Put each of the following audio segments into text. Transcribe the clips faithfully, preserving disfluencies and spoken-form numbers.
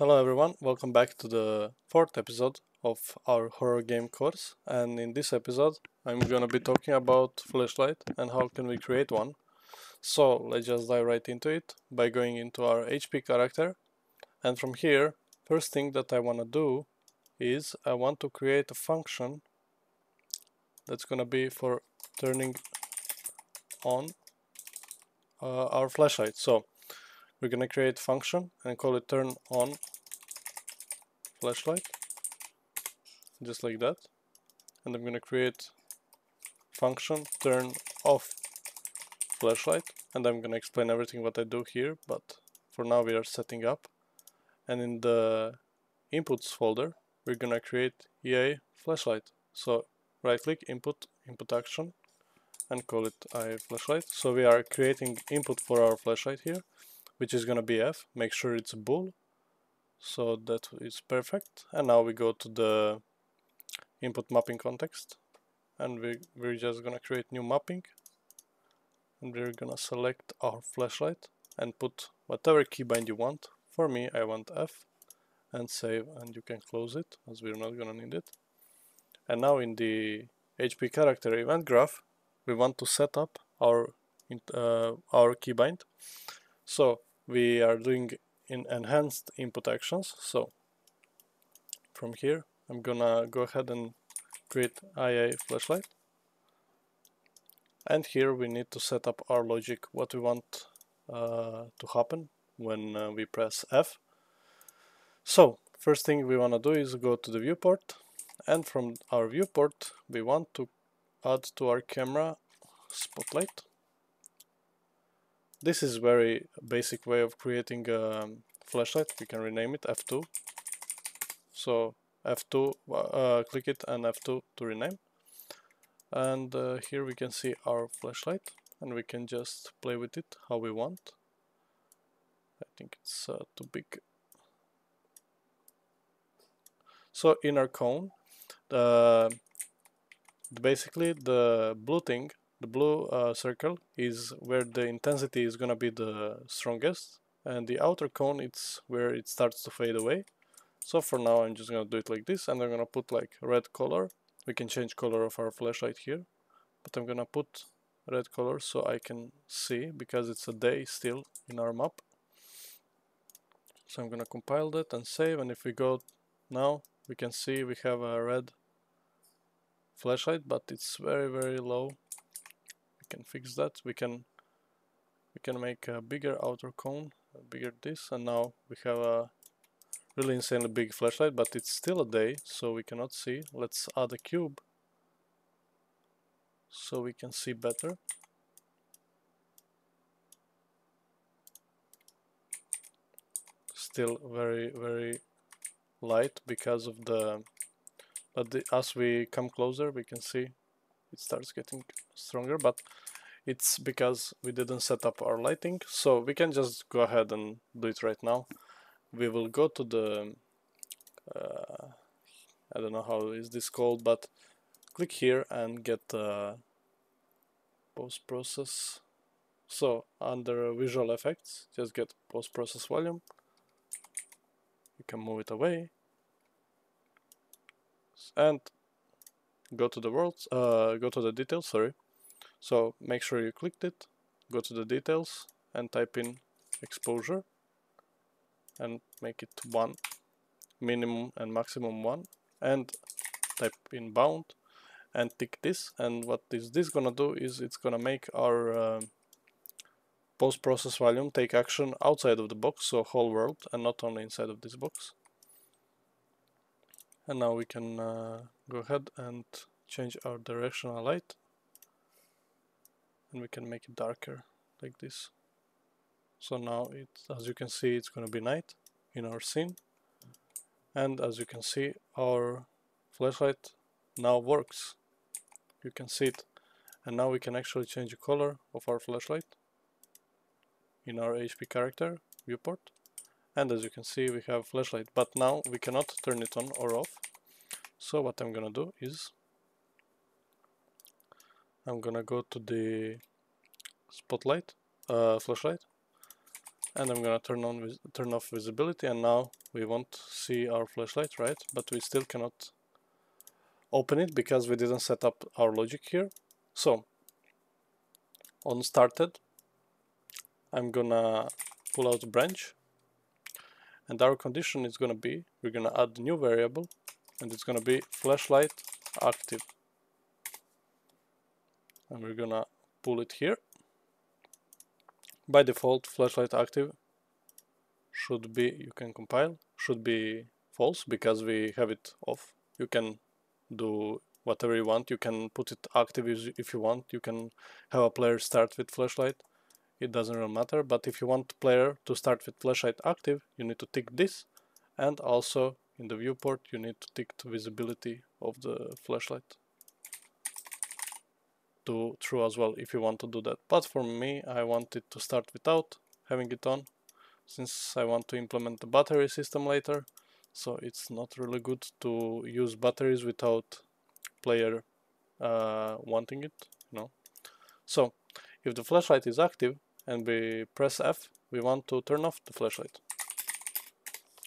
Hello everyone, welcome back to the fourth episode of our horror game course, and in this episode I'm gonna be talking about flashlight and how can we create one. So let's just dive right into it by going into our H P character, and from here first thing that I wanna do is I want to create a function that's gonna be for turning on uh, our flashlight. So we're gonna create a function and call it turn on flashlight, just like that. And I'm gonna create function turn off flashlight, and I'm gonna explain everything what I do here, but for now we are setting up. And in the inputs folder we're gonna create E A flashlight. So right click input input action and call it I A flashlight. So we are creating input for our flashlight here, which is gonna be F. Make sure it's a bool, so that is perfect. And now we go to the input mapping context, and we, we're just gonna create new mapping, and we're gonna select our flashlight and put whatever keybind you want. For me, I want F, and save, and you can close it as we're not gonna need it. And now in the H P character event graph we want to set up our uh, our keybind. So we are doing in enhanced input actions. So from here I'm gonna go ahead and create I A flashlight, and here we need to set up our logic, what we want uh, to happen when uh, we press F. So first thing we want to do is go to the viewport, and from our viewport we want to add to our camera spotlight. This is very basic way of creating a flashlight. We can rename it F two. So F two, uh, click it and F two to rename. And uh, here we can see our flashlight, and we can just play with it how we want. I think it's uh, too big. So in our cone, uh, basically the blue thing, the blue uh, circle is where the intensity is gonna be the strongest, and the outer cone it's where it starts to fade away. So for now I'm just gonna do it like this, and I'm gonna put like red color. We can change color of our flashlight here, but I'm gonna put red color so I can see, because it's a day still in our map. So I'm gonna compile that and save, and if we go now we can see we have a red flashlight, but it's very very low. Can fix that. We can we can make a bigger outer cone, a bigger this, and now we have a really insanely big flashlight, but it's still a day, so we cannot see. Let's add a cube so we can see better. Still very very light because of the, but the, as we come closer we can see it starts getting stronger, but it's because we didn't set up our lighting. So we can just go ahead and do it right now. We will go to the uh, I don't know how is this called, but click here and get uh, post-process. So under visual effects just get post-process volume. You can move it away and go to the worlds, uh, go to the details, sorry. So make sure you clicked it, go to the details and type in exposure and make it one, minimum and maximum one, and type in bound and tick this. And what is this gonna do is it's gonna make our uh, post-process volume take action outside of the box, so whole world and not only inside of this box. And now we can uh, go ahead and change our directional light, and we can make it darker like this. So now it's, as you can see, it's gonna be night in our scene, and as you can see our flashlight now works. You can see it, and now we can actually change the color of our flashlight in our H P character viewport. And as you can see we have flashlight, but now we cannot turn it on or off. So what I'm gonna do is I'm gonna go to the spotlight, uh, flashlight, and I'm gonna turn on with turn off visibility, and now we won't see our flashlight, right? But we still cannot open it because we didn't set up our logic here. So on started, I'm gonna pull out a branch, and our condition is gonna be, we're gonna add new variable, and it's gonna be flashlight active, and we're gonna pull it here. By default, flashlight active should be, you can compile, should be false because we have it off. You can do whatever you want. You can put it active if you want. You can have a player start with flashlight. It doesn't really matter. But if you want player to start with flashlight active, you need to tick this. And also in the viewport, you need to tick the visibility of the flashlight true as well if you want to do that. But for me, I want it to start without having it on, since I want to implement the battery system later, so it's not really good to use batteries without player uh, wanting it, you know. So if the flashlight is active and we press F, we want to turn off the flashlight,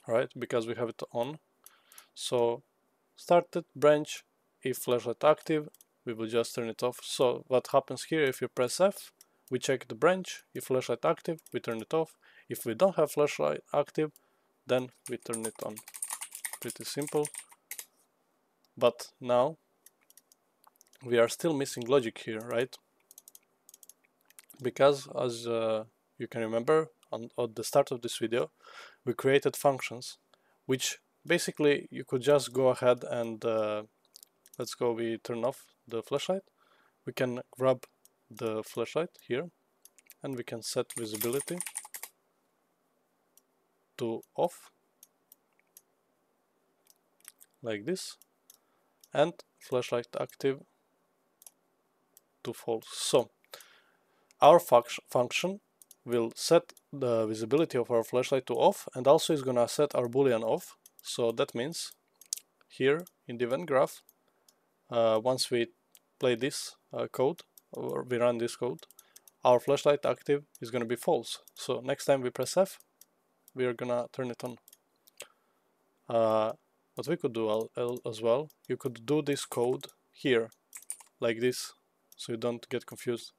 right? Because we have it on. So started branch, if flashlight active, we will just turn it off. So what happens here, if you press F, we check the branch. If flashlight active, we turn it off. If we don't have flashlight active, then we turn it on. Pretty simple. But now we are still missing logic here, right? Because as uh, you can remember, on, at the start of this video, we created functions, which basically you could just go ahead and uh, let's go, we turn off the flashlight, we can grab the flashlight here and we can set visibility to off like this, and flashlight active to false. So our func function will set the visibility of our flashlight to off, and also is gonna set our boolean off. So that means here in the event graph, Uh, once we play this uh, code, or we run this code, our flashlight active is going to be false. So next time we press F, we are going to turn it on. Uh, what we could do al al as well, you could do this code here, like this, so you don't get confused.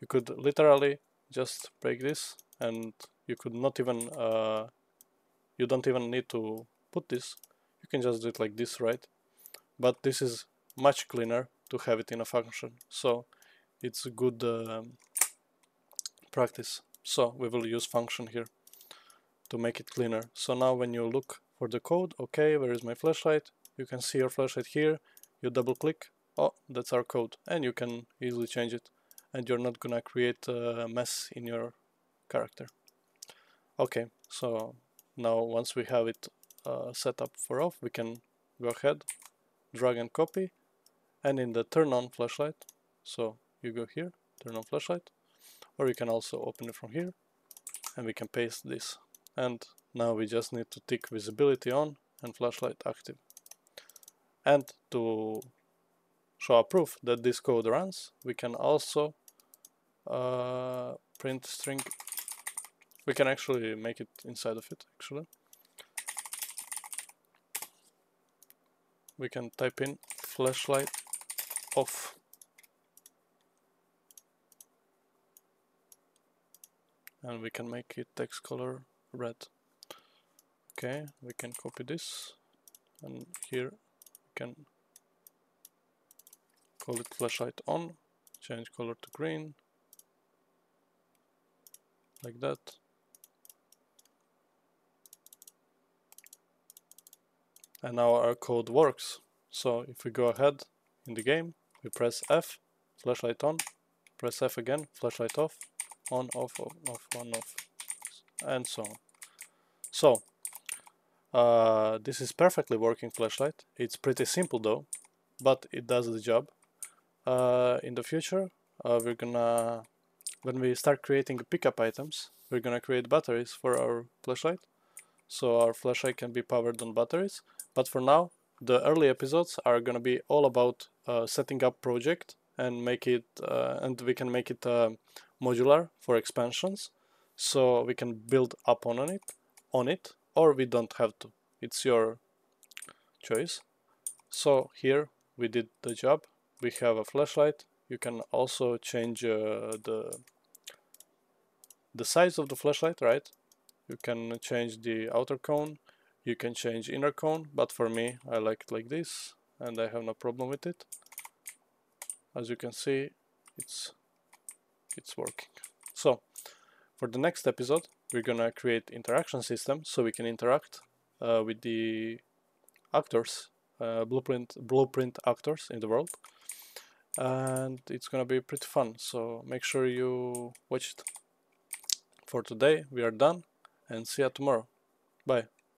You could literally just break this, and you could not even, uh, you don't even need to put this. You can just do it like this, right? But this is much cleaner to have it in a function, so it's a good uh, practice. So we will use function here to make it cleaner. So now when you look for the code, okay, where is my flashlight? You can see your flashlight here, you double click, oh, that's our code, and you can easily change it, and you're not gonna create a mess in your character. Okay, so now once we have it uh, set up for off, we can go ahead, drag and copy, and in the turn on flashlight, so you go here, turn on flashlight, or you can also open it from here, and we can paste this. And now we just need to tick visibility on and flashlight active. And to show our proof that this code runs, we can also uh, print string. We can actually make it inside of it, actually. We can type in flashlight off. And we can make it text color red. Okay, we can copy this, and here we can call it flashlight on, change color to green, like that. And now our code works. So if we go ahead in the game, we press F, flashlight on, press F again, flashlight off, on, off, off, off, on, off, and so on. So uh, this is perfectly working flashlight. It's pretty simple though, but it does the job. Uh, in the future, uh, we're gonna, when we start creating pickup items, we're gonna create batteries for our flashlight. So our flashlight can be powered on batteries. But for now, the early episodes are going to be all about uh, setting up project and make it, uh, and we can make it uh, modular for expansions. so we can build up on it on it or we don't have to. It's your choice. So here we did the job. We have a flashlight. You can also change uh, the the size of the flashlight, right? You can change the outer cone, you can change inner cone, but for me I like it like this and I have no problem with it. As you can see, it's it's working. So for the next episode we're gonna create interaction system so we can interact uh, with the actors, uh, blueprint blueprint actors in the world, and it's gonna be pretty fun, so make sure you watch it. For today we are done, and see you tomorrow. Bye.